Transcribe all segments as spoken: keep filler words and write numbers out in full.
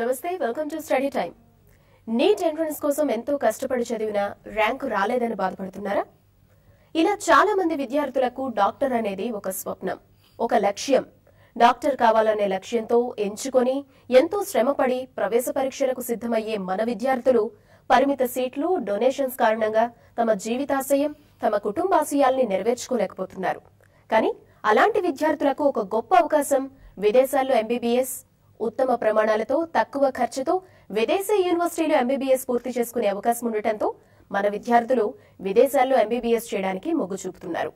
నమస్తే, welcome to study time. NEET entrance కోసం ఎంతో కష్టపడి చదివినా ర్యాంకు రాలేదని బాధపడుతున్నారా? ఇలా చాలా మంది విద్యార్థులకు డాక్టర్ అనేది ఒక స్వప్నం, ఒక లక్ష్యం. డాక్టర్ కావాలనే లక్ష్యంతో ఎంచుకొని ఎంతో శ్రమపడి ప్రవేశ పరీక్షలకు సిద్ధమయ్యే మన విద్యార్థులు పరిమిత సీట్లు, డొనేషన్స్ కారణంగా తమ జీవితాశయం, తమ కుటుంబాశయాల్ని నెరవేర్చుకోలేకపోతున్నారు. కానీ అలాంటి విద్యార్థులకు ఒక గొప్ప అవకాశం విదేశాల్లో ఎంబీబీఎస్ ఉత్తమ ప్రమాణాలతో తక్కువ ఖర్చుతో విదేశీ యూనివర్సిటీలో ఎంబీబీఎస్ పూర్తి చేసుకునే అవకాశం ఉండటంతో మన విద్యార్థులు విదేశాల్లో ఎంబీబీఎస్ చేయడానికి మొగ్గు చూపుతున్నారు.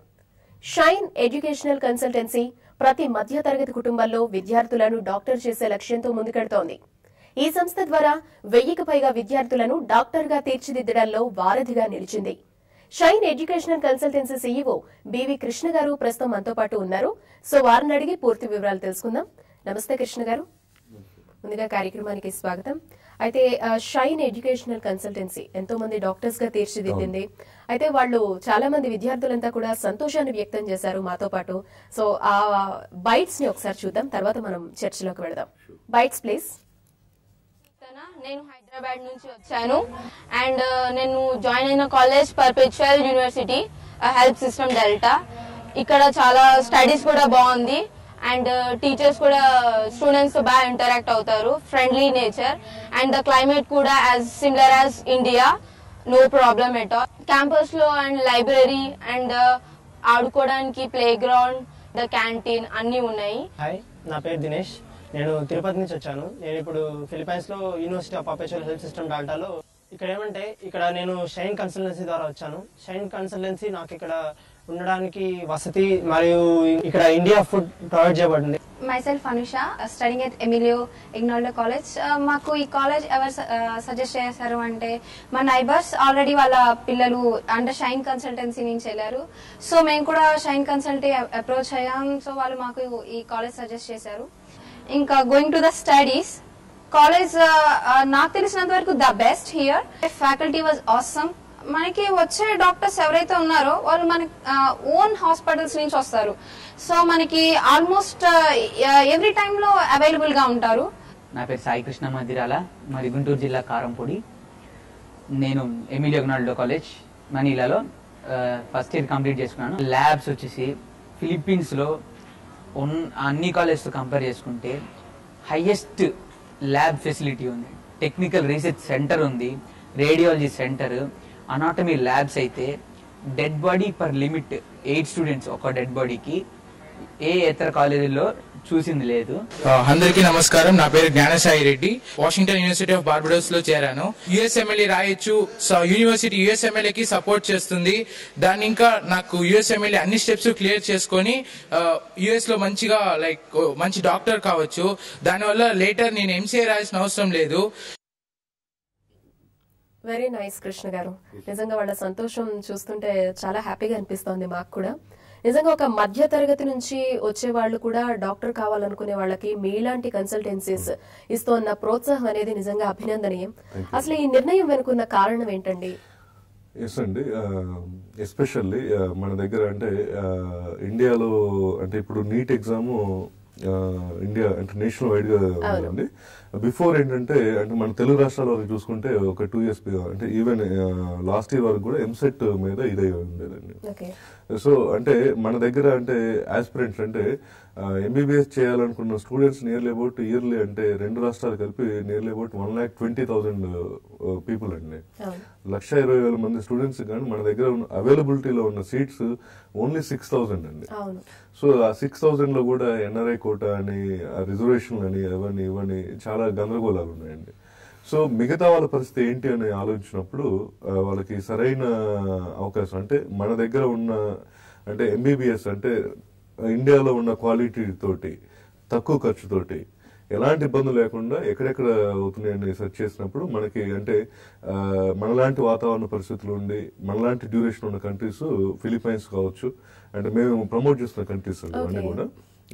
షైన్ ఎడ్యుకేషనల్ కన్సల్టెన్సీ ప్రతి మధ్యతరగతి కుటుంబాల్లో విద్యార్థులను డాక్టర్ చేసే లక్ష్యంతో ముందుకెడుతోంది. ఈ సంస్థ ద్వారా వెయ్యికి పైగా విద్యార్థులను డాక్టర్గా తీర్చిదిద్దడంలో వారధిగా నిలిచింది. Shine educational consultancy CEO B V Krishna గారు ప్రస్తుతం మనతో పాటు ఉన్నారు. సో వారిని అడిగి పూర్తి వివరాలు తెలుసుకుందాం. నమస్తే కృష్ణ గారు, ముందుగా కార్యక్రమానికి స్వాగతం. అయితే షైన్ ఎడ్యుకేషనల్ కన్సల్టెన్సీ ఎంతో మంది డాక్టర్స్ గా తీర్చిదిద్దింది. అయితే వాళ్ళు చాలా మంది విద్యార్థులంతా కూడా సంతోషాన్ని వ్యక్తం చేశారు మాతో పాటు. సో ఆ బైట్స్ ని ఒకసారి చూద్దాం, తర్వాత మనం చర్చలోకి వెళదాం. Bytes please. నేను హైదరాబాద్ నుంచి వచ్చాను అండ్ నేను జాయిన్ అయిన college perpetual university health system delta. ఇక్కడ చాలా స్టడీస్ కూడా బాగుంది అండ్ టీచర్స్ కూడా స్టూడెంట్స్ తో బాగా ఇంటరాక్ట్ అవుతారు, friendly nature and the climate కూడా as similar as India, no problem at all. Campus లో అండ్ లైబ్రరీ అండ్ ఆడుకోవడానికి ప్లే గ్రౌండ్, ద క్యాంటీన్ అన్ని ఉన్నాయి. హాయ్, నా పేరు దినేష్, నేను తిరుపతి నుంచి వచ్చాను. నేను ఇప్పుడు ఫిలిపైన్స్ లో university of perpetual health system డాల్టాలో ఇక్కడ ఏమంటే ఇక్కడ నేను షైన్ కన్సల్టెన్సీ ద్వారా వచ్చాను. షైన్ కన్సల్టెన్సీ నాకు ఇక్కడ ఉండడానికి వసతి మరియు ఇక్కడ ఇండియా ఫుడ్ ప్రొవైడ్ చేయబడింది. Myself Anusha, studying at Emilio Aguinaldo college. మాకు ఈ కాలేజ్ ఎవరు సజెస్ట్ చేశారు అంటే మా నైబర్స్ ఆల్రెడీ వాళ్ళ పిల్లలు అంటే షైన్ కన్సల్టెన్సీ నుంచి వెళ్ళారు. సో మేము కూడా షైన్ కన్సల్టీ అప్రోచ్ అయ్యాం. సో వాళ్ళు మాకు ఈ కాలేజ్ సజెస్ట్ చేశారు. ఇంకా going to the studies, college నాకు తెలిసినంత వరకు the best here. Faculty was awesome. మనకి వచ్చే డాక్టర్స్ ఎవరైతే ఉన్నారో వాళ్ళు మన ఓన్ హాస్పిటల్స్ నుంచి వస్తారు. సో మనకి ఆల్మోస్ట్ ఎవ్రీ టైమ్ లో అవైలబుల్ గా ఉంటారు. నా పేరు సాయి కృష్ణ మధిరాల, మరి గుంటూరు జిల్లా కారంపూడి. నేను ఎమిలియో అగ్నాల్డో కాలేజ్ మనీలాలో ఫస్ట్ ఇయర్ కంప్లీట్ చేసుకున్నాను. ల్యాబ్స్ వచ్చేసి ఫిలిప్పీన్స్ లో అన్ని కాలేజ్ తో కంపేర్ చేసుకుంటే హైయెస్ట్ ల్యాబ్ ఫెసిలిటీ ఉంది, టెక్నికల్ రీసెర్చ్ సెంటర్ ఉంది, రేడియాలజీ సెంటర్, అనాటమీ ల్యాబ్స్. అయితే dead body per limit eight students ఒక డెడ్ బాడీకి, ఏ ఇతర కాలేజీలో చూసింది లేదు. అందరికీ నమస్కారం, నా పేరు Gyanesh Reddy, Washington university of Barbados లో చేరాను. యూఎస్ఎంఎల్ఈ రాయొచ్చు, యూనివర్సిటీ యూఎస్ఎంఎల్ఏ కి సపోర్ట్ చేస్తుంది. దాన్ని ఇంకా నాకు యూఎస్ఎంఎల్ఏ అన్ని స్టెప్స్ క్లియర్ చేసుకుని యూఎస్ లో మంచిగా లైక్ మంచి డాక్టర్ కావచ్చు. దానివల్ల లేటర్ నేను ఎంసీఐ రాయాల్సిన అవసరం లేదు. వెరీ నైస్ కృష్ణ గారు, నిజంగా వాళ్ళ సంతోషం చూస్తుంటే చాలా హ్యాపీగా అనిపిస్తోంది మాకు కూడా. నిజంగా ఒక మధ్య తరగతి నుంచి వచ్చే వాళ్ళు కూడా డాక్టర్ కావాలనుకునే వాళ్ళకి మీలాంటి కన్సల్టెన్సీస్ ఇస్తున్న ప్రోత్సాహం అనేది నిజంగా అభినందనీయం. అసలు ఈ నిర్ణయం వెనుకున్న కారణం ఏంటండి? ఎస్ అండి, ఎస్పెషల్లీ మన దగ్గర అంటే ఇండియాలో అంటే ఇప్పుడు నీట్ ఎగ్జాము ఇండియా అంటే నేషనల్ వైడ్ గా ఉందండి. బిఫోర్ ఏంటంటే అంటే మన తెలుగు రాష్ట్రాల వరకు చూసుకుంటే ఒక టూ ఇయర్స్ అంటే ఈవెన్ లాస్ట్ ఇయర్ వరకు కూడా ఎంసెట్ మీద ఇదే ఉండేదండి. సో అంటే మన దగ్గర అంటే ఆస్పిరెంట్స్ అంటే ఎంబీబీఎస్ చేయాలనుకున్న స్టూడెంట్స్ నియర్లీ అబౌట్ ఇయర్లీ అంటే రెండు రాష్ట్రాలు కలిపి nearly about one lakh twenty thousand people అండి, లక్ష ఇరవై వేల మంది స్టూడెంట్స్. కానీ మన దగ్గర అవైలబిలిటీలో ఉన్న సీట్స్ ఓన్లీ సిక్స్ థౌసండ్ అండి. సో ఆ సిక్స్ థౌసండ్ లో కూడా ఎన్ఆర్ఐ కోటా అని, రిజర్వేషన్లు అని, అవన్నీ ఇవన్నీ చాలా గందరగోళాలు ఉన్నాయండి. సో మిగతా వాళ్ళ పరిస్థితి ఏంటి అని ఆలోచించినప్పుడు వాళ్ళకి సరైన అవకాశం అంటే మన దగ్గర ఉన్న అంటే ఎంబీబీఎస్ అంటే ఇండియాలో ఉన్న క్వాలిటీ తోటి తక్కువ ఖర్చుతోటి ఎలాంటి ఇబ్బందులు లేకుండా ఎక్కడెక్కడ అవుతున్నాయని సెర్చ్ చేసినప్పుడు మనకి అంటే మనలాంటి వాతావరణ పరిస్థితులు ఉండి మనలాంటి డ్యూరేషన్ ఉన్న కంట్రీస్ ఫిలిప్పైన్స్ కావచ్చు, అంటే మేము ప్రమోట్ చేస్తున్న కంట్రీస్ అన్నీ కూడా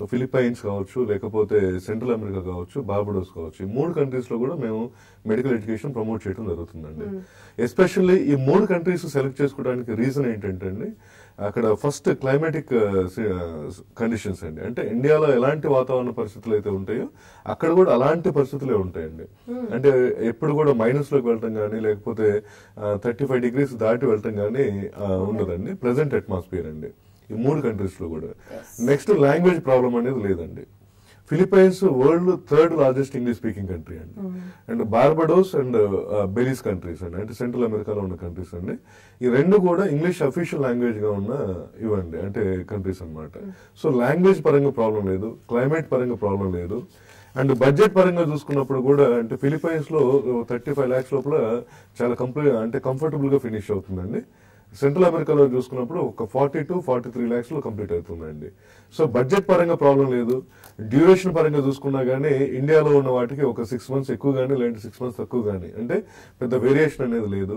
Philippines कावच्चु, लेकिन Central America कावच्चु, Barbados कावच्चु, मूड countries लो गुड़ा मेवो medical education promote चेटुन जरूरतुंदंडी. Especially ये मूड countries को select చేసుకోవడానికి reason ఏంటంటే అక్కడ ఫస్ట్ క్లైమాటిక్ కండిషన్స్ అండి. అంటే ఇండియాలో ఎలాంటి వాతావరణ పరిస్థితులు అయితే ఉంటాయో అక్కడ కూడా అలాంటి పరిస్థితులే ఉంటాయండి. అంటే ఎప్పుడు కూడా మైనస్ లోకి వెళ్ళటం కానీ లేకపోతే థర్టీ ఫైవ్ డిగ్రీస్ దాటి వెళ్ళటం కానీ ఉండదండి ప్రెసెంట్ అట్మాస్ఫియర్ అండి ఈ మూడు కంట్రీస్ లో కూడా. నెక్స్ట్ లాంగ్వేజ్ ప్రాబ్లం అనేది లేదండి. Philippines world third largest English speaking country and mm. and Barbados and uh, Belize countries and, and Central America lo unna countries and ee rendu kuda English official language ga unna ivandi ante countries anamata. Mm. So language paranga problem ledu, climate paranga problem ledu, and budget paranga chusukunnappudu kuda ante Philippines lo thirty-five lakhs lopula chaala complete ante comfortable ga finish avutundandi. Central అమెరికాలో చూసుకున్నప్పుడు ఒక forty to forty three lakhs లో complete అవుతుందండి. So budget పరంగా problem లేదు. Duration పరంగా చూసుకున్నా గానీ ఇండియాలో ఉన్న వాటికి ఒక సిక్స్ మంత్స్ ఎక్కువ గానీ లేదంటే సిక్స్ మంత్స్ తక్కువ గానీ అంటే పెద్ద వేరియేషన్ అనేది లేదు.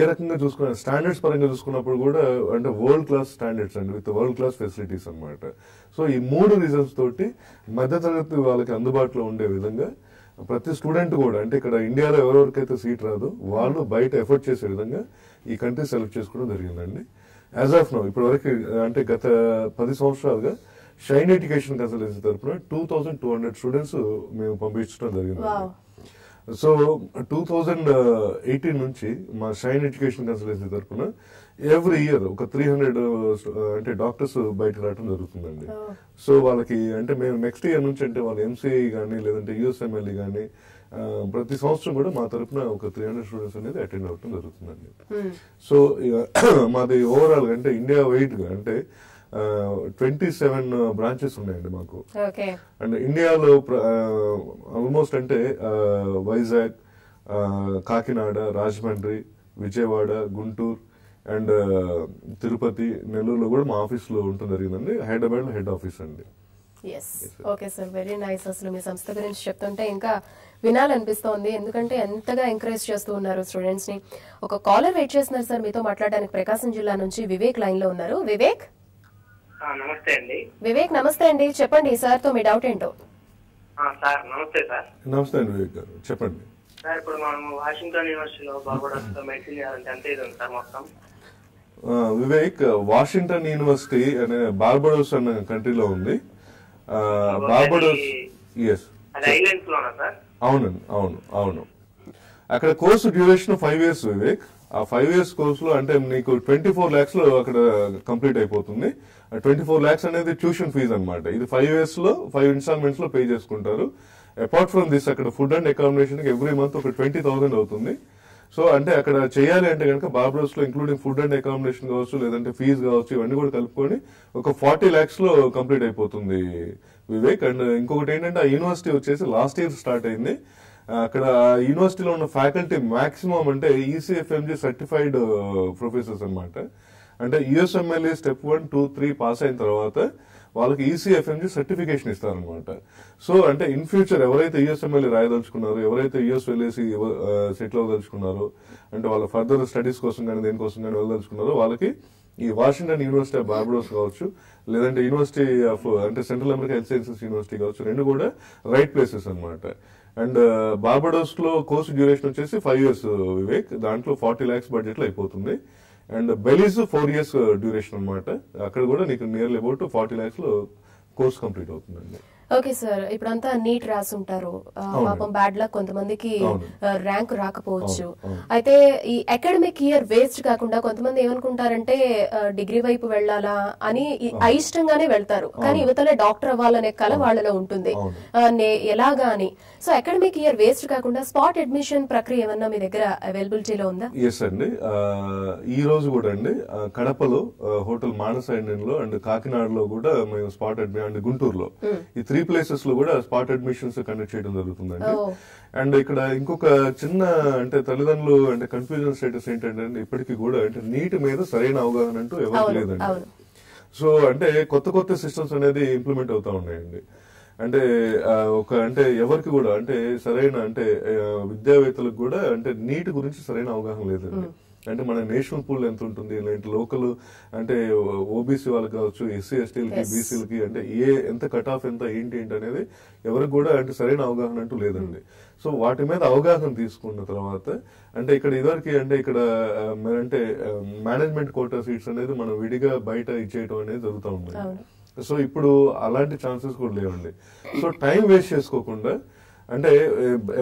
ఏ రకంగా చూసుకున్నా స్టాండర్డ్స్ పరంగా చూసుకున్నప్పుడు కూడా అంటే వరల్డ్ క్లాస్ స్టాండర్డ్స్ అండి విత్ వరల్డ్ క్లాస్ ఫెసిలిటీస్ అనమాట. సో ఈ మూడు రీజన్స్ తోటి మధ్యతరగతి వాళ్ళకి అందుబాటులో ఉండే విధంగా ప్రతి స్టూడెంట్ కూడా అంటే ఇక్కడ ఇండియాలో ఎవరెవరికైతే సీట్ రాదు వాళ్ళు బయట ఎఫర్ట్ చేసే విధంగా ఈ కంట్రీ సెలెక్ట్ చేసుకోవడం జరిగిందండి. యాజ్ ఆఫ్ నౌ ఇప్పటి వరకు అంటే గత పది సంవత్సరాలుగా షైన్ ఎడ్యుకేషన్ కన్సల్టెన్సీ తరఫున two thousand two hundred students మేము పంపించడం జరిగిందండి. సో టూ థౌజండ్ ఎయిటీన్ నుంచి మా షైన్ ఎడ్యుకేషన్ కన్సల్టెన్సీ తరఫున ఎవ్రీ ఇయర్ ఒక త్రీ హండ్రెడ్ అంటే డాక్టర్స్ బయటకు రావడం జరుగుతుందండి. సో వాళ్ళకి అంటే మేము నెక్స్ట్ ఇయర్ నుంచి అంటే వాళ్ళు ఎంసీఐ కానీ లేదంటే యూఎస్ఎంఎల్ఈ కానీ ప్రతి సంవత్సరం కూడా మా తరఫున ఒక త్రీ హండ్రెడ్ స్టూడెంట్స్ అనేది అటెండ్ అవ్వడం జరుగుతుందండి. సో మాది ఓవరాల్ గా అంటే ఇండియా వైడ్ గా అంటే ట్వంటీ సెవెన్ బ్రాంచెస్ ఉన్నాయండి మాకు. అండ్ ఇండియాలో ఆల్మోస్ట్ అంటే వైజాగ్, కాకినాడ, రాజమండ్రి, విజయవాడ, గుంటూరు అండ్ తిరుపతి, నెల్లూరులో కూడా మా ఆఫీస్ లో ఉంటుంది జరిగిందండి. హైదరాబాద్ లో హెడ్ ఆఫీస్ అండి. Okay sir, very nice. అసలు మీ సంస్థ గురించి చెప్తుంటే ఇంకా వినాలనిపిస్తోంది, ఎందుకంటే ఎంతగా ఎంకరేజ్ చేస్తూ ఉన్నారు స్టూడెంట్స్ ని. ఒక కాలర్ వెయిట్ చేస్తున్నారు సార్ మీతో మాట్లాడడానికి. ప్రకాశం జిల్లా నుంచి వివేక్ లైన్ లో ఉన్నారు. వివేక్ నమస్తే అండి. వివేక్ నమస్తే అండి, చెప్పండి సార్ తో మీ డౌట్ ఏంటో. సార్ నమస్తే సార్. నమస్తే అండి వివేక్ గారు, చెప్పండి సార్. ఇప్పుడు మనం వాషింగ్టన్ యూనివర్సిటీలో బార్బడోస్ లో మెడిసిన్ చేయాలంటే ఎంత ఇది ఉంది సార్ మొత్తం? వివేక్, వాషింగ్టన్ యూనివర్సిటీ అనే బార్బడోస్ అనే కంట్రీలో ఉంది. బార్బడోస్ ఐలాండ్స్ లోనా సార్? అవునండి, అవును అవును. అక్కడ course duration five years Vivek. ఆ ఫైవ్ ఇయర్స్ కోర్స్ లో అంటే నీకు ట్వంటీ ఫోర్ లాక్స్ లో అక్కడ కంప్లీట్ అయిపోతుంది. ట్వంటీ ఫోర్ లాక్స్ అనేది ట్యూషన్ ఫీజు అనమాట. ఇది ఫైవ్ ఇయర్స్ లో ఫైవ్ ఇన్స్టాల్మెంట్స్ లో పే చేసుకుంటారు. అపార్ట్ ఫ్రమ్ దిస్ అక్కడ food and accommodation every month ఒక ట్వంటీ థౌసండ్ అవుతుంది. సో అంటే అక్కడ చేయాలి అంటే కనుక బార్బడోస్ లో ఇంక్లూడింగ్ ఫుడ్ అండ్ అకామిడేషన్ కావచ్చు లేదంటే ఫీజు కావచ్చు ఇవన్నీ కూడా కలుపుకొని ఒక ఫార్టీ లాక్స్ లో కంప్లీట్ అయిపోతుంది వివేక్. అండ్ ఇంకొకటి ఏంటంటే ఆ యూనివర్సిటీ వచ్చేసి లాస్ట్ ఇయర్ స్టార్ట్ అయింది. అక్కడ యూనివర్సిటీలో ఉన్న ఫ్యాకల్టీ మాక్సిమం అంటే ఈసీఎఫ్ఎంజీ సర్టిఫైడ్ ప్రొఫెసర్స్ అనమాట. అంటే USMLE step one two three pass అయిన తర్వాత వాళ్ళకి ఈసీఎఫ్ఎంజీ సర్టిఫికేషన్ ఇస్తారనమాట. సో అంటే ఇన్ ఫ్యూచర్ ఎవరైతే యూఎస్ఎంఎల్ఏ రాయదలుచుకున్నారో, ఎవరైతే యూఎస్ఎల్ఏ సెటిల్ అవ్వదలుచుకున్నారో, అంటే వాళ్ళ ఫర్దర్ స్టడీస్ కోసం కానీ దేనికోసం కానీ వెళ్ళదలుచుకున్నారో వాళ్ళకి ఈ వాషింగ్టన్ యూనివర్సిటీ ఆఫ్ బార్బడోస్ కావచ్చు లేదంటే యూనివర్సిటీ ఆఫ్ అంటే central America health sciences university కావచ్చు, రెండు కూడా రైట్ ప్లేసెస్ అనమాట. అండ్ బార్బడోస్ లో కోర్సు డ్యూరేషన్ వచ్చేసి ఫైవ్ ఇయర్స్ వివేక్, దాంట్లో ఫార్టీ లాక్స్ బడ్జెట్ లో అయిపోతుంది. And Belize four years duration అనమాట. అక్కడ కూడా నీకు నియర్లీ అబౌట్ ఫార్టీ లాక్స్ లో కోర్స్ కంప్లీట్ అవుతుందండి. ఓకే సార్, ఇప్పుడంతా నీట్ రాసుంటారు, పాపం బ్యాడ్ లక్ కొంతమందికి ర్యాంక్ రాకపోవచ్చు. అయితే ఈ అకాడమిక్ ఇయర్ వేస్ట్ కాకుండా కొంతమంది ఏమనుకుంటారంటే డిగ్రీ వైపు వెళ్ళాలా అని అయిష్టంగానే వెళ్తారు, కానీ యువతలే డాక్టర్ అవ్వాలనే కళ వాళ్ళలో ఉంటుంది ఎలాగా అని. సో అకాడమిక్ ఇయర్ వేస్ట్ కాకుండా స్పాట్ అడ్మిషన్ ప్రక్రియ ఏమన్నా మీ దగ్గర అవైలబిలిటీలో ఉందా? ఎస్ అండి, ఈ రోజు కూడా అండి కడపలో హోటల్ మానస ఇండియన్లో అండ్ కాకినాడలో కూడా మేము స్పాట్ అడ్మిషన్, గుంటూరులో ఈ త్రీ ప్లేసెస్ లో కూడా స్పాట్ అడ్మిషన్స్ కండక్ట్ చేయడం జరుగుతుందండి. అండ్ ఇక్కడ ఇంకొక చిన్న అంటే తల్లిదండ్రులు అంటే కన్ఫ్యూజన్ స్టేటస్ ఏంటంటే ఇప్పటికీ కూడా అంటే నీట్ మీద సరైన అవగాహన అంటూ ఎవరికి లేదండి. సో అంటే కొత్త కొత్త సిస్టమ్స్ అనేది ఇంప్లిమెంట్ అవుతా ఉన్నాయండి. అంటే ఒక అంటే ఎవరికి కూడా అంటే సరైన అంటే విద్యావేత్తలకు కూడా అంటే నీట్ గురించి సరైన అవగాహన లేదండి. అంటే మన నేషనల్ పూల్ ఎంత ఉంటుంది, లేదంటే లోకల్ అంటే ఓబీసీ వాళ్ళకి కావచ్చు, ఎస్సీ ఎస్టీలకి బీసీలకి అంటే ఏ ఎంత కట్ ఆఫ్ ఎంత ఏంటి ఏంటి అనేది ఎవరికి కూడా అంటే సరైన అవగాహన అంటూ లేదండి. సో వాటి మీద అవగాహన తీసుకున్న తర్వాత అంటే ఇక్కడ ఇదివరకు అంటే ఇక్కడ అంటే మేనేజ్మెంట్ కోటా సీట్స్ అనేది మనం విడిగా బయట ఇచ్చేయటం అనేది జరుగుతూ ఉంది. సో ఇప్పుడు అలాంటి ఛాన్సెస్ కూడా లేవండి. సో టైం వేస్ట్ చేసుకోకుండా అంటే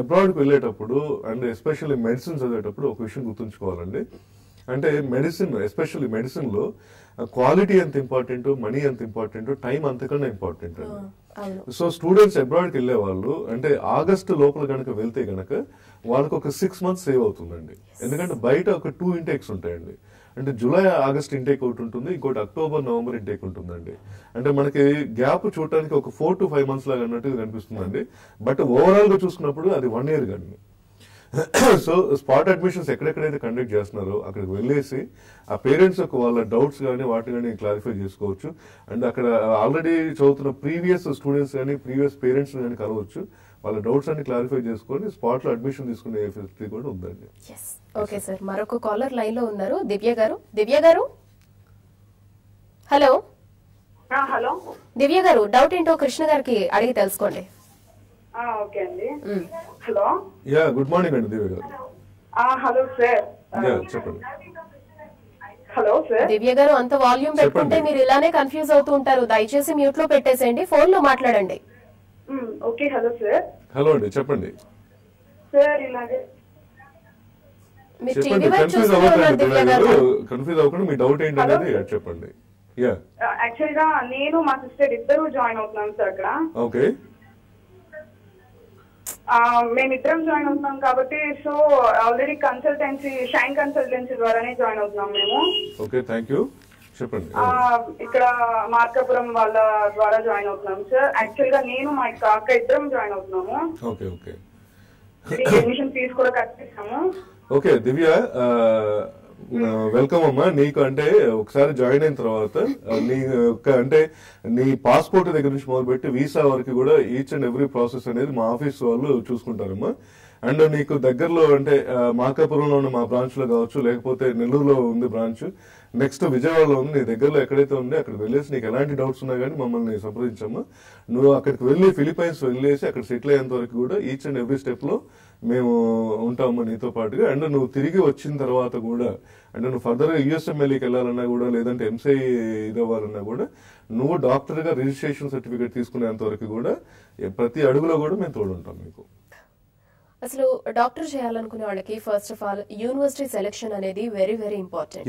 అబ్రాడ్కి వెళ్ళేటప్పుడు అండ్ ఎస్పెషల్లీ మెడిసిన్ చదివేటప్పుడు ఒక విషయం గుర్తుంచుకోవాలండి. అంటే మెడిసిన్ ఎస్పెషల్లీ మెడిసిన్లో క్వాలిటీ ఎంత ఇంపార్టెంట్, మనీ ఎంత ఇంపార్టెంట్, టైం అంతకన్నా ఇంపార్టెంట్ అండి. సో స్టూడెంట్స్ అబ్రాడ్కి వెళ్ళే వాళ్ళు అంటే ఆగస్టు లోపల కనుక వెళ్తే కనుక వాళ్ళకి ఒక సిక్స్ మంత్స్ సేవ్ అవుతుందండి. ఎందుకంటే బయట ఒక టూ ఇంటేక్స్ ఉంటాయండి. అంటే జూలై ఆగస్ట్ ఇంటేక్ ఒకటి ఉంటుంది, ఇంకోటి అక్టోబర్ నవంబర్ ఇంటేక్ ఉంటుందండి. అంటే మనకి గ్యాప్ చూడటానికి ఒక ఫోర్ టు ఫైవ్ మంత్స్ లాగా అన్నట్టు కనిపిస్తుందండి, బట్ ఓవరాల్ గా చూసుకున్నప్పుడు అది వన్ ఇయర్ కానీ. సో స్పాట్ అడ్మిషన్స్ ఎక్కడెక్కడైతే కండక్ట్ చేస్తున్నారో అక్కడికి వెళ్ళేసి ఆ పేరెంట్స్ యొక్క వాళ్ళ డౌట్స్ కానీ వాటి కానీ క్లారిఫై చేసుకోవచ్చు. అండ్ అక్కడ ఆల్రెడీ చదువుతున్న ప్రీవియస్ స్టూడెంట్స్ కానీ ప్రీవియస్ పేరెంట్స్ కానీ కలవచ్చు, వాళ్ళ డౌట్స్ అన్ని క్లారిఫై చేసుకొని స్పాట్ లో అడ్మిషన్ తీసుకునే ఫెసిలిటీ కూడా ఉందండి. ఓకే సార్, మరొక కాలర్ లైన్ లో ఉన్నారు. దివ్య గారు, దివ్య గారు హలో. హలో దివ్య గారు, డౌట్ ఏంటో కృష్ణ గారికి అడిగి తెలుసుకోండి. ఓకే అండి, హలో. యా గుడ్ మార్నింగ్ అండి దివ్య గారు. Hello sir. యా చెప్పండి. Hello sir. దివ్య గారు అంత వాల్యూమ్ పెట్టుకుంటే మీరు ఇలానే కన్ఫ్యూజ్ అవుతూ ఉంటారు, దయచేసి మ్యూట్ లో పెట్టేసేయండి, ఫోన్ లో మాట్లాడండి. Okay hello sir. హలో అండి చెప్పండి సార్. ఇలాగే చెప్పండి, కన్ఫ్యూజ్ అవ్వకండి దివ్య గారు, కన్ఫ్యూజ్ అవ్వకండి. మీ డౌట్ ఏంటి అనేది చెప్పండి. యా యాక్చువల్ గా నేను మా సిస్టర్ ఇద్దరు జాయిన్ అవుతున్నాం సార్ అక్కడ. ఓకే మేమిద్దరం జాయిన్ అవుతున్నాం కాబట్టి so already consultancy Shine consultancy ద్వారానే జాయిన్ అవుతున్నాం మేము. Okay thank you. చెప్పండి. ఇక్కడ మార్కాపురం వాళ్ళ ద్వారా జాయిన్ అవుతున్నాం సార్. యాక్చువల్ గా నేను మా అక్క ఇద్దరం జాయిన్ అవుతున్నాము. ఓకే ఓకే అడ్మిషన్ ఫీజు కూడా కట్టేసాము. ఓకే దివ్య వెల్కమ్ అమ్మా. నీకు అంటే ఒకసారి జాయిన్ అయిన తర్వాత నీ అంటే నీ పాస్పోర్ట్ దగ్గర నుంచి మొదలుపెట్టి వీసా వరకు కూడా ఈచ్ అండ్ ఎవ్రీ ప్రాసెస్ అనేది మా ఆఫీస్ వాళ్ళు చూసుకుంటారమ్మా. అండ్ నీకు దగ్గరలో అంటే మార్కాపురంలో ఉన్న మా బ్రాంచ్లో కావచ్చు, లేకపోతే నెల్లూరులో ఉంది బ్రాంచ్, నెక్స్ట్ విజయవాడలో ఉంది, నీ దగ్గరలో ఎక్కడైతే ఉందో అక్కడికి వెళ్ళేసి నీకు ఎలాంటి డౌట్స్ ఉన్నా కానీ మమ్మల్ని సంప్రదించమ్మా. నువ్వు అక్కడికి వెళ్ళి ఫిలిపైన్స్ వెళ్ళేసి అక్కడ సెటిల్ అయ్యేంత వరకు కూడా ఈచ్ అండ్ ఎవ్రీ స్టెప్లో మేము ఉంటాము నీతో పాటుగా. అండ్ నువ్వు తిరిగి వచ్చిన తర్వాత కూడా అంటే నువ్వు ఫర్దర్గా యూఎస్ఎంఎల్ఈకి వెళ్ళాలన్నా కూడా, లేదంటే ఎంసీఐ ఇది అవ్వాలన్నా కూడా నువ్వు డాక్టర్గా రిజిస్ట్రేషన్ సర్టిఫికేట్ తీసుకునేంత వరకు కూడా ప్రతి అడుగులో కూడా మేము తోడుంటాం మీకు. అసలు డాక్టర్ చేయాలనుకునే వాళ్ళకి first of all university selection అనేది వెరీ వెరీ ఇంపార్టెంట్.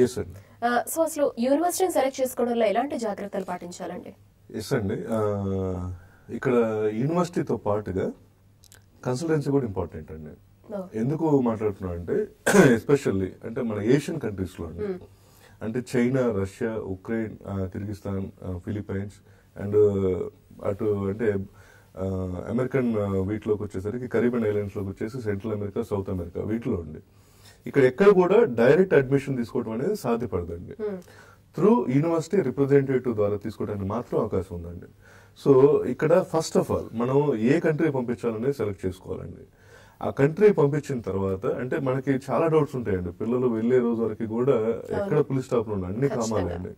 సో అసలు యూనివర్సిటీని సెలెక్ట్ చేసుకోవడంలో ఎలాంటి జాగ్రత్తలు పాటించాలండి? ఎస్ అండి, ఇక్కడ యూనివర్సిటీతో పాటుగా కన్సల్టెన్సీ కూడా ఇంపార్టెంట్ అండి. ఎందుకు మాట్లాడుతున్నాం అంటే ఎస్పెషల్లీ అంటే మన ఏషియన్ కంట్రీస్లో అంటే China, Russia, Ukraine, Kyrgyzstan, Philippines and అటు అంటే అమెరికన్ వీటిలోకి వచ్చేసరికి కరీబియన్ ఐలాండ్స్లోకి వచ్చేసి సెంట్రల్ అమెరికా, సౌత్ అమెరికా వీటిలో ఉండి ఇక్కడ ఎక్కడ కూడా డైరెక్ట్ అడ్మిషన్ తీసుకోవడం అనేది సాధ్యపడదండి. త్రూ యూనివర్సిటీ రిప్రజెంటేటివ్ ద్వారా తీసుకోవడానికి మాత్రం అవకాశం ఉందండి. సో ఇక్కడ ఫస్ట్ ఆఫ్ ఆల్ మనం ఏ కంట్రీ పంపించాలనేది సెలెక్ట్ చేసుకోవాలండి. ఆ కంట్రీ పంపించిన తర్వాత అంటే మనకి చాలా డౌట్స్ ఉంటాయండి. పిల్లలు వెళ్ళే రోజు వరకు కూడా ఎక్కడ పులి స్టాప్లు ఉన్నాయి అన్ని కామాలండి.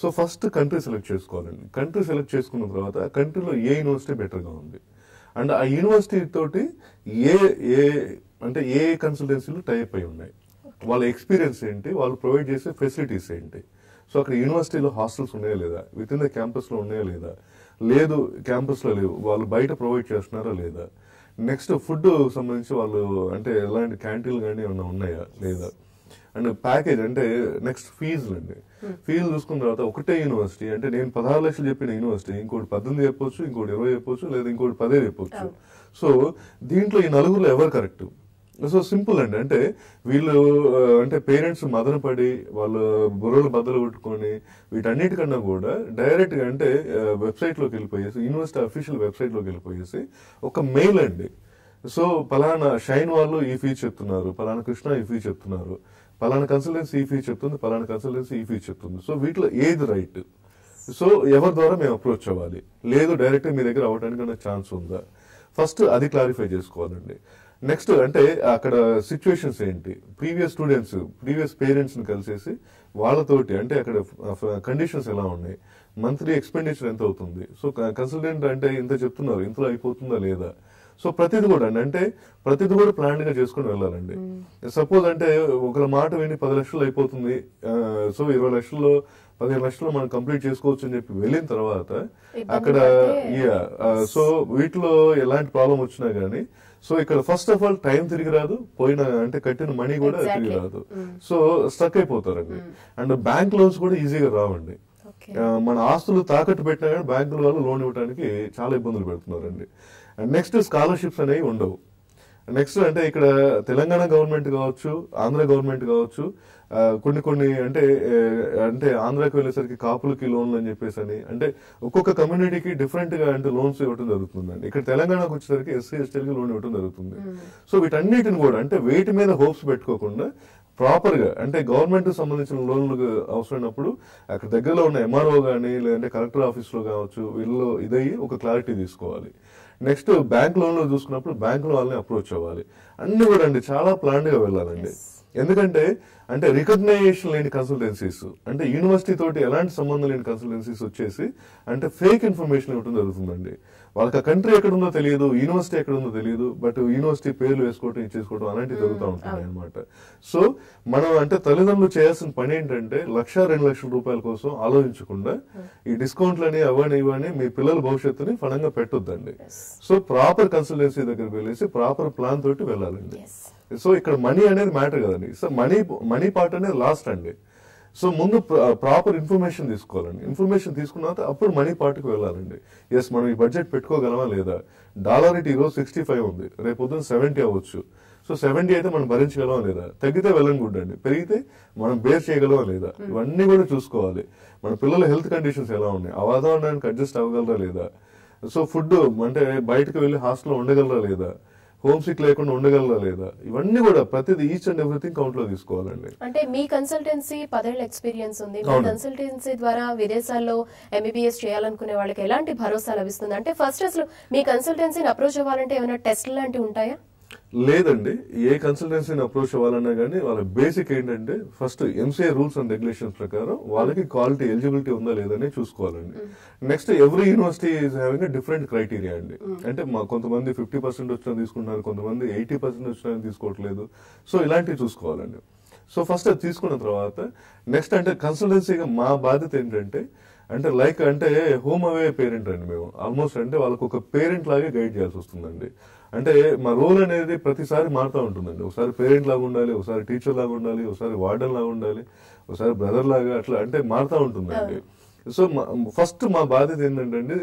సో ఫస్ట్ కంట్రీ సెలెక్ట్ చేసుకోవాలండి. కంట్రీ సెలెక్ట్ చేసుకున్న తర్వాత ఆ కంట్రీలో ఏ యూనివర్సిటీ బెటర్గా ఉంది అండ్ ఆ యూనివర్సిటీ తోటి ఏ ఏ అంటే ఏ కన్సల్టెన్సీలు టైప్ అయి ఉన్నాయి, వాళ్ళ ఎక్స్పీరియన్స్ ఏంటి, వాళ్ళు ప్రొవైడ్ చేసే ఫెసిలిటీస్ ఏంటి, సో అక్కడ యూనివర్సిటీలో హాస్టల్స్ ఉన్నాయా లేదా, విత్ ఇన్ ద క్యాంపస్లో ఉన్నాయా లేదా, లేదు క్యాంపస్లో లేవు వాళ్ళు బయట ప్రొవైడ్ చేస్తున్నారా లేదా, నెక్స్ట్ ఫుడ్ సంబంధించి వాళ్ళు అంటే ఎలాంటి క్యాంటీన్లు కానీ ఏమైనా ఉన్నాయా లేదా, అండ్ ప్యాకేజ్ అంటే నెక్స్ట్ ఫీజులు అండి. ఫీజులు చూసుకున్న తర్వాత ఒకటే యూనివర్సిటీ అంటే నేను పదహారు లక్షలు చెప్పిన యూనివర్సిటీ ఇంకోటి పద్దెనిమిది చెప్పొచ్చు, ఇంకోటి ఇరవై చెప్పొచ్చు, లేదా ఇంకోటి పదే చెప్పొచ్చు. సో దీంట్లో ఈ నలుగురులో ఎవరు కరెక్ట్? సో సింపుల్ అండి, అంటే వీళ్ళు అంటే పేరెంట్స్ మదన పడి వాళ్ళు బుర్రలు బద్దలు కొట్టుకొని వీటన్నిటికన్నా కూడా డైరెక్ట్గా అంటే వెబ్సైట్లోకి వెళ్ళిపోయేసి యూనివర్సిటీ అఫీషియల్ వెబ్సైట్లోకి వెళ్ళిపోయేసి ఒక మెయిల్ అండి. సో పలానా షైన్ వాళ్ళు ఈ ఫీజు చెప్తున్నారు, పలానా కృష్ణ ఈ ఫీజు చెప్తున్నారు, పలానా కన్సల్టెన్సీ ఈ ఫీజు చెప్తుంది, పలానా కన్సల్టెన్సీ ఈ ఫీజు చెప్తుంది, సో వీటిలో ఏది రైట్, సో ఎవరి ద్వారా మేము అప్రోచ్ అవ్వాలి, లేదు డైరెక్ట్గా మీ దగ్గర అవ్వడానికి ఛాన్స్ ఉందా, ఫస్ట్ అది క్లారిఫై చేసుకోవాలండి. నెక్స్ట్ అంటే అక్కడ సిచ్యువేషన్స్ ఏంటి, ప్రీవియస్ స్టూడెంట్స్ ప్రీవియస్ పేరెంట్స్ని కలిసేసి వాళ్ళతోటి అంటే అక్కడ కండిషన్స్ ఎలా ఉన్నాయి, మంత్లీ ఎక్స్పెండిచర్ ఎంత అవుతుంది, సో కన్సల్టెంట్ అంటే ఇంత చెప్తున్నారు ఇంతలో అయిపోతుందా లేదా, సో ప్రతిది కూడా అండి అంటే ప్రతిది కూడా ప్లాన్గా చేసుకుని వెళ్ళాలండి. సపోజ్ అంటే ఒక మాట విని పది లక్షలు అయిపోతుంది, సో ఇరవై లక్షల్లో పదిహేను లక్షలు మనం కంప్లీట్ చేసుకోవచ్చు అని చెప్పి వెళ్ళిన తర్వాత అక్కడ యా సో వీటిలో ఎలాంటి ప్రాబ్లం వచ్చినా గానీ సో ఇక్కడ ఫస్ట్ ఆఫ్ ఆల్ టైం తిరిగి రాదు, పోయిన అంటే కట్టిన మనీ కూడా తిరిగి రాదు, సో స్టక్ అయిపోతారండి. అండ్ బ్యాంక్ లోన్స్ కూడా ఈజీగా రావండి, మన ఆస్తులు తాకట్టు పెట్టినా కానీ బ్యాంకుల వాళ్ళు లోన్ ఇవ్వడానికి చాలా ఇబ్బందులు పెడుతున్నారండి. అండ్ నెక్స్ట్ స్కాలర్షిప్స్ అనేవి ఉండవు. నెక్స్ట్ అంటే ఇక్కడ తెలంగాణ గవర్నమెంట్ కావచ్చు ఆంధ్ర గవర్నమెంట్ కావచ్చు కొన్ని కొన్ని అంటే అంటే ఆంధ్రాకి వెళ్ళేసరికి కాపులకి లోన్లు అని చెప్పేసి అని అంటే ఒక్కొక్క కమ్యూనిటీకి డిఫరెంట్ గా అంటే లోన్స్ ఇవ్వడం జరుగుతుందండి. ఇక్కడ తెలంగాణకు వచ్చేసరికి ఎస్సీ ఎస్టీలకి లోన్ ఇవ్వడం జరుగుతుంది. సో వీటన్నిటిని కూడా అంటే వేటి మీద హోప్స్ పెట్టుకోకుండా ప్రాపర్ గా అంటే గవర్నమెంట్ సంబంధించిన లోన్లు అవసరమైనప్పుడు అక్కడ దగ్గరలో ఉన్న ఎంఆర్ఓ కానీ లేదంటే కలెక్టర్ ఆఫీస్ లో కావచ్చు వీళ్ళు ఇదయ్యి ఒక క్లారిటీ తీసుకోవాలి. నెక్స్ట్ బ్యాంక్ లోన్ లో చూసుకున్నప్పుడు బ్యాంక్ లో వాళ్ళని అప్రోచ్ అవ్వాలి, అన్ని కూడా అండి చాలా ప్లాన్డ్ గా వెళ్ళాలండి. ఎందుకంటే అంటే రికగ్నైజేషన్ లేని కన్సల్టెన్సీస్ అంటే యూనివర్సిటీ తోటి ఎలాంటి సంబంధం లేని కన్సల్టెన్సీస్ వచ్చేసి అంటే ఫేక్ ఇన్ఫర్మేషన్ ఇవ్వడం జరుగుతుందండి. వాళ్ళకి కంట్రీ ఎక్కడుందో తెలియదు, యూనివర్సిటీ ఎక్కడుందో తెలియదు, బట్ యూనివర్సిటీ పేర్లు వేసుకోవటం ఇచ్చేసుకోవడం అలాంటివి జరుగుతూ ఉంటుంది అనమాట. సో మనం అంటే తల్లిదండ్రులు చేయాల్సిన పని ఏంటంటే లక్ష రెండు లక్షల రూపాయల కోసం ఆలోచించకుండా ఈ డిస్కౌంట్లని అవని ఇవని మీ పిల్లల భవిష్యత్తుని ఫలంగా పెట్టొద్దండి. సో ప్రాపర్ కన్సల్టెన్సీ దగ్గరికి వెళ్ళేసి ప్రాపర్ ప్లాన్ తోటి వెళ్ళాలండి. సో ఇక్కడ మనీ అనేది మ్యాటర్ కదండి, సో మనీ మనీ పార్ట్ అనేది లాస్ట్ అండి. సో ముందు ప్రాపర్ ఇన్ఫర్మేషన్ తీసుకోవాలండి, ఇన్ఫర్మేషన్ తీసుకున్న తర్వాత అప్పుడు మనీ పార్ట్కి వెళ్ళాలండి. ఎస్ మనం ఈ బడ్జెట్ పెట్టుకోగలమా లేదా, డాలర్ ఇటు ఈరోజు సిక్స్టీ ఫైవ్ ఉంది, రేపు పొద్దున్న సెవెంటీ అవ్వచ్చు, సో సెవెంటీ అయితే మనం భరించగలమా లేదా, తగ్గితే వెళ్ళనుకుంటండి పెరిగితే మనం బేర్ చేయగలమా లేదా, ఇవన్నీ కూడా చూసుకోవాలి. మన పిల్లల హెల్త్ కండిషన్స్ ఎలా ఉన్నాయి, ఆ వాతావరణానికి అడ్జస్ట్ అవ్వగలరా లేదా, సో ఫుడ్ అంటే బయటకు వెళ్ళి హాస్టల్లో ఉండగలరా లేదా, హోమ్ సిక్ లేకుండా ఉండగలరా లేదా, ఇవన్నీ కూడా ప్రతిదీ ఈచ్ అండ్ ఎవ్రీథింగ్ కౌంట్ లో తీసుకోవాలండి. అంటే మీ కన్సల్టెన్సీ పదేళ్ల ఎక్స్పీరియన్స్ ఉంది, మీ కన్సల్టెన్సీ ద్వారా విదేశాల్లో ఎంబీబీఎస్ చేయాలనుకునే వాళ్ళకి ఎలాంటి భరోసా లభిస్తుంది? అంటే ఫస్ట్ అసలు మీ కన్సల్టెన్సీని అప్రోచ్ అవ్వాలంటే ఏమైనా టెస్ట్ లాంటివి ఉంటాయా? లేదండి, ఏ కన్సల్టెన్సీని అప్రోచ్ అవ్వాలన్నా కానీ వాళ్ళ బేసిక్ ఏంటంటే first MCI rules and regulations ప్రకారం వాళ్ళకి క్వాలిటీ ఎలిజిబిలిటీ ఉందా లేదని చూసుకోవాలండి. Next every university is having different criteria అండి. అంటే మా కొంతమంది ఫిఫ్టీ పర్సెంట్ వచ్చినా తీసుకుంటున్నారు, కొంతమంది ఎయిటీ పర్సెంట్ వచ్చినా తీసుకోవట్లేదు, సో ఇలాంటివి చూసుకోవాలండి. సో ఫస్ట్ అది తీసుకున్న తర్వాత నెక్స్ట్ అంటే కన్సల్టెన్సీగా మా బాధ్యత ఏంటంటే అంటే లైక్ అంటే హోమ్ అవే పేరెంట్ అండి మేము, ఆల్మోస్ట్ అంటే వాళ్ళకు ఒక పేరెంట్ లాగే గైడ్ చేయాల్సి వస్తుందండి. అంటే మా రోల్ అనేది ప్రతిసారి మారుతూ ఉంటుందండి, ఒకసారి పేరెంట్ లాగా ఉండాలి, ఒకసారి టీచర్ లాగా ఉండాలి, ఒకసారి వార్డెన్ లాగా ఉండాలి, ఒకసారి బ్రదర్ లాగా, అట్లా అంటే మారుతూ ఉంటుందండి. సో ఫస్ట్ మా బాధ్యత ఏంటంటే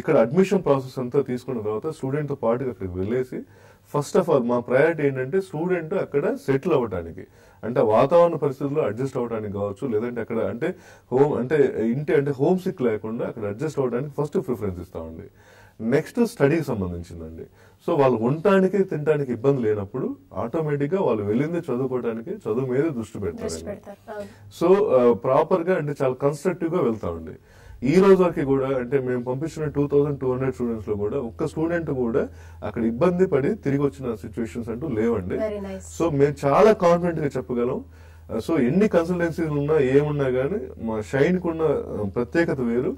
ఇక్కడ అడ్మిషన్ ప్రాసెస్ అంతా తీసుకున్న తర్వాత స్టూడెంట్తో పాటుగా అక్కడికి వెళ్ళేసి ఫస్ట్ ఆఫ్ ఆల్ మా ప్రయారిటీ ఏంటంటే స్టూడెంట్ అక్కడ సెటిల్ అవ్వడానికి అంటే వాతావరణ పరిస్థితుల్లో అడ్జస్ట్ అవ్వడానికి కావచ్చు, లేదంటే అక్కడ అంటే హోమ్ అంటే ఇంటి అంటే హోమ్ సిక్ లేకుండా అక్కడ అడ్జస్ట్ అవ్వడానికి ఫస్ట్ ప్రిఫరెన్స్ ఇస్తామండి. నెక్స్ట్ స్టడీకి సంబంధించిందండి. సో వాళ్ళు ఉండటానికి తినడానికి ఇబ్బంది లేనప్పుడు ఆటోమేటిక్గా వాళ్ళు వెళ్ళింది చదువుకోవడానికి చదువు మీద దృష్టి పెడతారు. సో ప్రాపర్గా అంటే చాలా కన్స్ట్రక్టివ్గా వెళ్తామండి. ఈ రోజు వరకు కూడా అంటే మేము పంపించిన two thousand two hundred students లో కూడా ఒక్క స్టూడెంట్ కూడా అక్కడ ఇబ్బంది పడి తిరిగి వచ్చిన సిచ్యువేషన్స్ అంటూ లేవండి. సో మేము చాలా కాన్ఫిడెంట్ గా చెప్పగలం. సో ఎన్ని కన్సల్టెన్సీలు ఉన్నా ఏమున్నా కానీ మా షైన్ కున్న ప్రత్యేకత వేరు.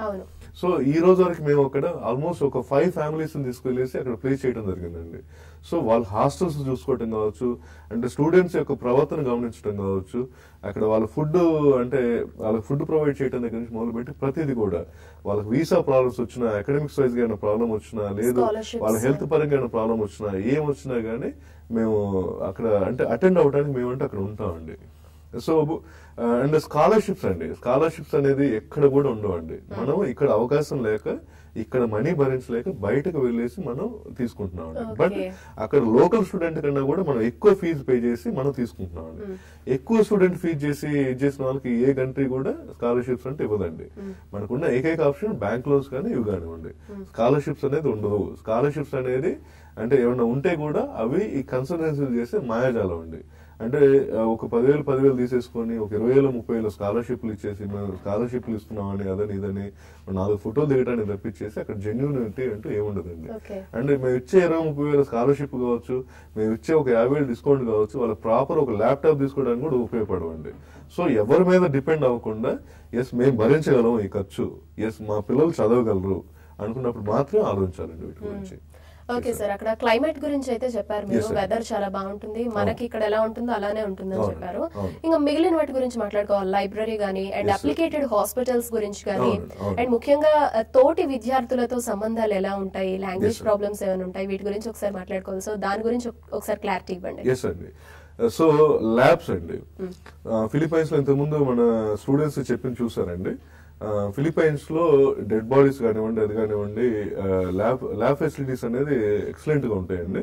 సో ఈ రోజు వరకు మేము అక్కడ ఆల్మోస్ట్ ఒక ఫైవ్ ఫ్యామిలీస్ తీసుకువెళ్ళేసి అక్కడ ప్లేస్ చేయడం జరిగిందండి. సో వాళ్ళు హాస్టల్స్ చూసుకోవటం కావచ్చు, అంటే స్టూడెంట్స్ యొక్క ప్రవర్తన గమనించడం కావచ్చు, అక్కడ వాళ్ళ ఫుడ్ అంటే వాళ్ళకి ఫుడ్ ప్రొవైడ్ చేయడం దగ్గర నుంచి మొదలుపెట్టి ప్రతిదీ కూడా వాళ్ళకి వీసా ప్రాబ్లమ్స్ వచ్చినా, అకాడమిక్స్ వైజ్ గా ప్రాబ్లం వచ్చినా, లేదు వాళ్ళ హెల్త్ పరంగా ప్రాబ్లం వచ్చినా, ఏం వచ్చినా కానీ మేము అక్కడ అంటే అటెండ్ అవ్వడానికి మేమంటే అక్కడ ఉంటామండి. సో అండ్ స్కాలర్షిప్స్ అండి, స్కాలర్షిప్స్ అనేది ఎక్కడ కూడా ఉండవండి. మనం ఇక్కడ అవకాశం లేక ఇక్కడ మనీ భరించలేక బయటకు వెళ్ళేసి మనం తీసుకుంటున్నాం అండి. బట్ అక్కడ లోకల్ స్టూడెంట్ కన్నా కూడా మనం ఎక్కువ ఫీజు పే చేసి మనం తీసుకుంటున్నాం అండి. ఎక్కువ స్టూడెంట్ ఫీజు చేసి చేసిన వాళ్ళకి ఏ కంట్రీ కూడా స్కాలర్షిప్స్ అంటే ఇవ్వదండి. మనకున్న ఏకైక ఆప్షన్ బ్యాంక్ లోన్స్ కానీ ఇవి కానివ్వండి, స్కాలర్షిప్స్ అనేది ఉండవు. స్కాలర్షిప్స్ అనేది అంటే ఏమన్నా ఉంటే కూడా అవి ఈ కన్సల్టెన్సీ చేసే మాయాజాలం అండి. అంటే ఒక పదివేలు పదివేలు తీసేసుకొని ఒక ఇరవై వేల ముప్పై వేల స్కాలర్షిప్లు ఇచ్చేసి మేము స్కాలర్షిప్లు ఇస్తున్నామని అదని ఇదని నాలుగు ఫోటోలు దిగటానికి తప్పించేసి అక్కడ జెన్యూనిటీ అంటూ ఏముండదండి. అంటే మేము ఇచ్చే ఇరవై ముప్పై వేల స్కాలర్షిప్ కావచ్చు, మేము ఇచ్చే ఒక యాభై వేలు డిస్కౌంట్ కావచ్చు, వాళ్ళకి ప్రాపర్ ఒక ల్యాప్టాప్ తీసుకోవడానికి కూడా ఉపయోగపడవండి. సో ఎవరి మీద డిపెండ్ అవ్వకుండా ఎస్ మేము భరించగలం ఈ ఖర్చు, ఎస్ మా పిల్లలు చదవగలరు అనుకున్నప్పుడు మాత్రమే ఆలోచించాలండి వీటి గురించి. ఓకే సార్, అక్కడ క్లైమేట్ గురించి అయితే చెప్పారు మీరు, వెదర్ చాలా బాగుంటుంది, మనకి ఇక్కడ ఎలా ఉంటుందో అలానే ఉంటుందని చెప్పారు. ఇంకా మిగిలిన వాటి గురించి మాట్లాడుకోవాలి, లైబ్రరీ గానీ అండ్ అప్లికేటెడ్ హాస్పిటల్స్ గురించి కానీ, అండ్ ముఖ్యంగా తోటి విద్యార్థులతో సంబంధాలు ఎలా ఉంటాయి, లాంగ్వేజ్ ప్రాబ్లమ్స్ ఏమైనా ఉంటాయి, వీటి గురించి ఒకసారి మాట్లాడుకోవాలి. సో దాని గురించి ఒకసారి క్లారిటీ ఇవ్వండి. సో ల్యాబ్స్ అండి, ఫిలిపైన్స్ లో ఇంతకుముందు మన స్టూడెంట్స్ చెప్పింది చూసారండి, ఫిలిపైన్స్ లో డెడ్ బాడీస్ కానివ్వండి అది కానివ్వండి ల్యాబ్ ల్యాబ్ ఫెసిలిటీస్ అనేది ఎక్సలెంట్ గా ఉంటాయండి.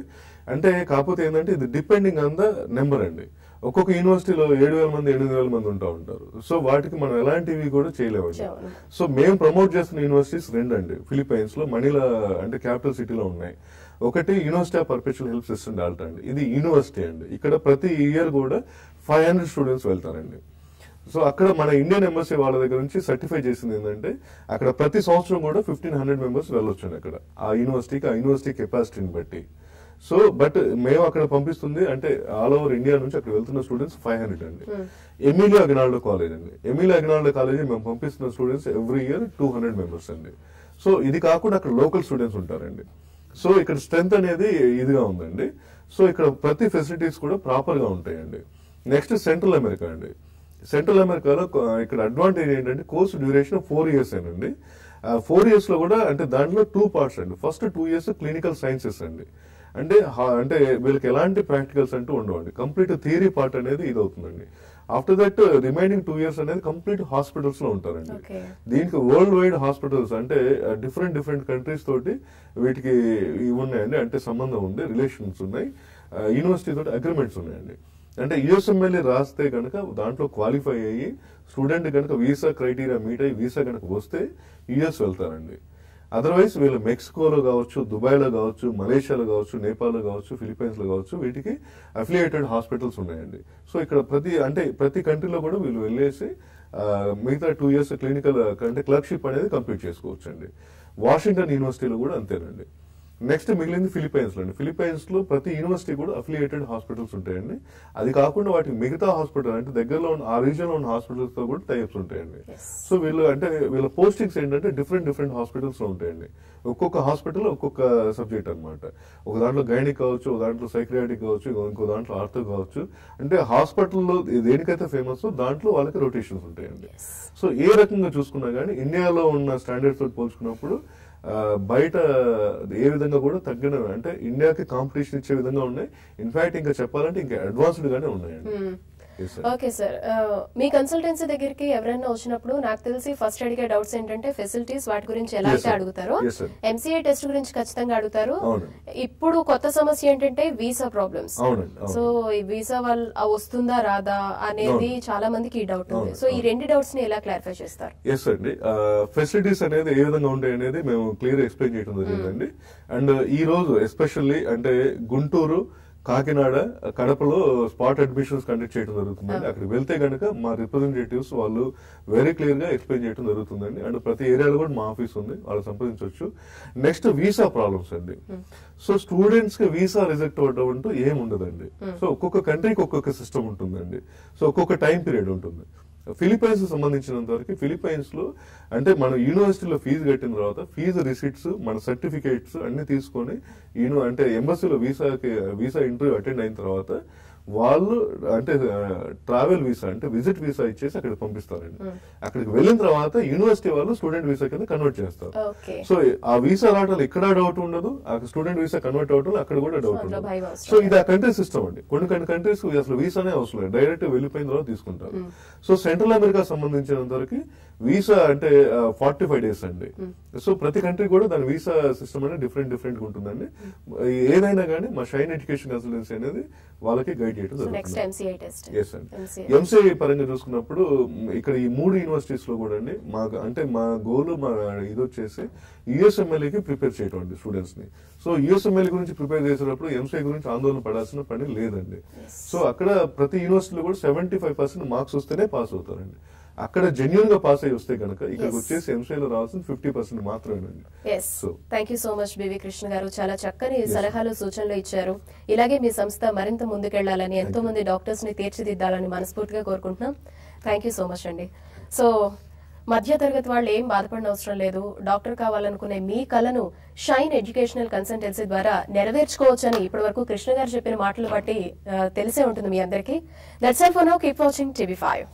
అంటే కాకపోతే ఏంటంటే ఇది డిపెండింగ్ ఆన్ ద నెంబర్ అండి. ఒక్కొక్క యూనివర్సిటీలో ఏడు వేల మంది ఎనిమిది వేల మంది ఉంటా ఉంటారు. సో వాటికి మనం ఎలాంటివి కూడా చేయలేమండి. సో మేము ప్రమోట్ చేస్తున్న యూనివర్సిటీస్ రెండు అండి ఫిలిపైన్స్ లో, మనీలా అంటే క్యాపిటల్ సిటీలో ఉన్నాయి. ఒకటి university of perpetual health system డాల్టా అండి, ఇది యూనివర్సిటీ అండి. ఇక్కడ ప్రతి ఇయర్ కూడా ఫైవ్ హండ్రెడ్ స్టూడెంట్స్ వెళ్తారండి. సో అక్కడ మన ఇండియన్ ఎంబసీ వాళ్ళ దగ్గర నుంచి సర్టిఫై చేసింది ఏంటంటే అక్కడ ప్రతి సంవత్సరం కూడా ఫిఫ్టీన్ హండ్రెడ్ మెంబర్స్ వెళ్ళొచ్చు అక్కడ ఆ యూనివర్సిటీకి, ఆ యూనివర్సిటీ కెపాసిటీని బట్టి. సో బట్ మేము అక్కడ పంపిస్తుంది అంటే ఆల్ ఓవర్ ఇండియా నుంచి అక్కడ వెళ్తున్న స్టూడెంట్స్ ఫైవ్ హండ్రెడ్ అండి. ఎమిలియో అగ్నాల్డో కాలేజ్ అండి, ఎమిలియో అగ్నాల్డో కాలేజ్ మేము పంపిస్తున్న students every year two hundred members అండి. సో ఇది కాకుండా అక్కడ లోకల్ స్టూడెంట్స్ ఉంటారండి. సో ఇక్కడ స్ట్రెంత్ అనేది ఇదిగా ఉందండి. సో ఇక్కడ ప్రతి ఫెసిలిటీస్ కూడా ప్రాపర్ గా ఉంటాయండి. నెక్స్ట్ సెంట్రల్ అమెరికా అండి. సెంట్రల్ అమెరికాలో ఇక్కడ అడ్వాంటేజ్ ఏంటంటే కోర్సు డ్యూరేషన్ ఫోర్ ఇయర్స్ అండి. ఫోర్ ఇయర్స్ లో కూడా అంటే దాంట్లో టూ పార్ట్స్ అండి. First two years clinical sciences అండి, అంటే అంటే వీళ్ళకి ఎలాంటి ప్రాక్టికల్స్ అంటూ ఉండవండి, కంప్లీట్ థియరీ పార్ట్ అనేది ఇది అవుతుందండి. After that remaining two years అనేది కంప్లీట్ హాస్పిటల్స్ లో ఉంటారండి. దీనికి వరల్డ్ వైడ్ హాస్పిటల్స్ అంటే డిఫరెంట్ డిఫరెంట్ కంట్రీస్ తోటి వీటికి ఇవి ఉన్నాయండి, అంటే సంబంధం ఉంది, రిలేషన్స్ ఉన్నాయి, యూనివర్సిటీ తోటి అగ్రిమెంట్స్ ఉన్నాయండి. అంటే యూఎస్ఎంఎల్ఏ రాస్తే కనుక దాంట్లో క్వాలిఫై అయ్యి స్టూడెంట్ కనుక వీసా క్రైటీరియా మీట్ అయ్యి వీసా కనుక వస్తే యుఎస్ వెళ్తారండి. అదర్వైజ్ వీళ్ళు మెక్సికోలో కావచ్చు, దుబాయ్లో కావచ్చు, మలేషియాలో కావచ్చు, నేపాల్లో కావచ్చు, ఫిలిపైన్స్లో కావచ్చు వీటికి అఫిలియేటెడ్ హాస్పిటల్స్ ఉన్నాయండి. సో ఇక్కడ ప్రతి అంటే ప్రతి కంట్రీలో కూడా వీళ్ళు వెళ్ళేసి మిగతా టూ ఇయర్స్ క్లినికల్ అంటే క్లర్క్షిప్ అనేది కంప్లీట్ చేసుకోవచ్చు అండి. వాషింగ్టన్ యూనివర్సిటీలో కూడా అంతేనండి. నెక్స్ట్ మిగిలింది ఫిలిపైన్స్ లో అండి. ఫిలిపైన్స్ లో ప్రతి యూనివర్సిటీ కూడా అఫిలియేటెడ్ హాస్పిటల్స్ ఉంటాయండి. అది కాకుండా వాటికి మిగతా హాస్పిటల్ అంటే దగ్గరలో ఉన్న ఆ రీజన్ లో ఉన్న హాస్పిటల్స్ తో కూడా టైప్స్ ఉంటాయండి. సో వీళ్ళు అంటే వీళ్ళ పోస్టింగ్స్ ఏంటంటే డిఫరెంట్ డిఫరెంట్ హాస్పిటల్స్ లో ఉంటాయండి. ఒక్కొక్క హాస్పిటల్ ఒక్కొక్క సబ్జెక్ట్ అనమాట. ఒక దాంట్లో గైనిక్ కావచ్చు, ఒక దాంట్లో సైక్రియాటిక్ కావచ్చు, ఇంకో దాంట్లో ఆర్థో కావచ్చు. అంటే హాస్పిటల్లో దేనికైతే ఫేమస్ దాంట్లో వాళ్ళకి రొటేషన్స్ ఉంటాయండి. సో ఏ రకంగా చూసుకున్నా కానీ ఇండియాలో ఉన్న స్టాండర్డ్స్ తో పోల్చుకున్నప్పుడు బయట ఏ విధంగా కూడా తగ్గిన అంటే ఇండియాకి కాంపిటీషన్ ఇచ్చే విధంగా ఉన్నాయి. ఇన్ఫాక్ట్ ఇంకా చెప్పాలంటే ఇంకా అడ్వాన్స్డ్ గానే ఉన్నాయండి. ఓకే సార్, మీ కన్సల్టెన్సీ దగ్గరికి ఎవరైనా వచ్చినప్పుడు నాకు తెలిసి ఫస్ట్ అడిగే డౌట్స్ ఏంటంటే ఫెసిలిటీస్, వాటి గురించి ఎలా అయితే అడుగుతారో ఎంసీఐ టెస్ట్ గురించి ఖచ్చితంగా అడుగుతారు. ఇప్పుడు కొత్త సమస్య ఏంటంటే వీసా ప్రాబ్లమ్స్. సో ఈ వీసా వల్ల వస్తుందా రాదా అనేది చాలా మందికి ఈ డౌట్ ఉంది. సో ఈ రెండు డౌట్స్ ని ఎలా క్లారిఫై చేస్తారు? ఎస్ అండి, ఫెసిలిటీస్ అనేది ఏ విధంగా ఉంటాయి అనేది మేము క్లియర్ ఎక్స్ప్లెయిన్ చేయడం జరిగిందండి. అండ్ ఈ రోజు ఎస్పెషల్లీ అంటే గుంటూరు, కాకినాడ, కడపలో స్పాట్ అడ్మిషన్స్ కండక్ట్ చేయడం జరుగుతుందండి. అక్కడికి వెళ్తే కనుక మా రిప్రజెంటేటివ్స్ వాళ్ళు వెరీ క్లియర్ గా ఎక్స్ప్లెయిన్ చేయడం జరుగుతుందండి. అండ్ ప్రతి ఏరియాలో కూడా మా ఆఫీస్ ఉంది, వాళ్ళు సంప్రదించవచ్చు. నెక్స్ట్ వీసా ప్రాబ్లమ్స్ అండి. సో స్టూడెంట్స్ కి వీసా రిజెక్ట్ అవ్వడం అంటూ ఏమి ఉండదండి. సో ఒక్కొక్క కంట్రీకి ఒక్కొక్క సిస్టమ్ ఉంటుందండి. సో ఒక్కొక్క టైం పీరియడ్ ఉంటుంది. ఫిలిపైన్స్ సంబంధించినంత వరకు ఫిలిపైన్స్ లో అంటే మనం యూనివర్సిటీలో ఫీజు కట్టిన తర్వాత ఫీజు రిసిట్స్, మన సర్టిఫికేట్స్ అన్ని తీసుకొని యూని అంటే ఎంబసీలో వీసాకి వీసా ఇంటర్వ్యూ అటెండ్ అయిన తర్వాత వాళ్ళు అంటే ట్రావెల్ వీసా అంటే విజిట్ వీసా ఇచ్చేసి అక్కడికి పంపిస్తారండి. అక్కడికి వెళ్ళిన తర్వాత యూనివర్సిటీ వాళ్ళు స్టూడెంట్ వీసా కింద కన్వర్ట్ చేస్తారు. సో ఆ వీసా రావటంలో ఇక్కడ డౌట్ ఉండదు, ఆ స్టూడెంట్ వీసా కన్వర్ట్ అవటంలో అక్కడ కూడా డౌట్ ఉండదు. సో ఇది ఆ కంట్రీ సిస్టమ్ అండి. కొన్ని కొన్ని కంట్రీస్ అసలు వీసానే అవసరం లేదు, డైరెక్ట్ వెళ్ళిపోయిన తర్వాత తీసుకుంటారు. సో సెంట్రల్ అమెరికా సంబంధించినంత వరకు వీసా అంటే ఫార్టీ ఫైవ్ డేస్ అండి. సో ప్రతి కంట్రీ కూడా దాని వీసా సిస్టమ్ అనేది డిఫరెంట్ డిఫరెంట్ గా ఉంటుందండి. ఏదైనా కానీ మా షైన్ ఎడ్యుకేషన్ కన్సల్టెన్సీ అనేది వాళ్ళకి guide M I T So next M C I test. Yes and M C I paranga chusukunnappudu ikkada ee three universities lo kuda andi ma ante ma goal ma ido chese U S M L E ki prepare cheyadandi students ni. So U S M L E gurinchi prepare chesaru M C I gurinchi aandolana padalsina pani ledandi. So akkada prati university lo kuda seventy-five percent marks ostene pass avtarandi. అక్కడ genuine గా pass అయ్యి వస్తే గనక ఇక్కడికి వచ్చేసి MCI లో రావాల్సిన fifty percent మాత్రమేనండి. So thank you so much BV Krishna గారు, చాలా చక్కని సలహాలు సూచనలు ఇచ్చారు. ఇలాగే మీ సంస్థ మరింత ముందుకెళ్లాలని, ఎంతో మంది డాక్టర్స్ ని తీర్చిదిద్దాలని మనస్ఫూర్తిగా కోరుకుంటున్నాం. థ్యాంక్ యూ సో మచ్ అండి. సో మధ్య తరగతి వాళ్ళు ఏం బాధపడిన అవసరం లేదు. డాక్టర్ కావాలనుకునే మీ కలను షైన్ ఎడ్యుకేషనల్ కన్సల్టెన్సీ ద్వారా నెరవేర్చుకోవచ్చని ఇప్పటి వరకు కృష్ణ గారు చెప్పిన మాటలు బట్టి తెలిసే ఉంటుంది మీ అందరికీ. That's all for now. Keep watching TV five.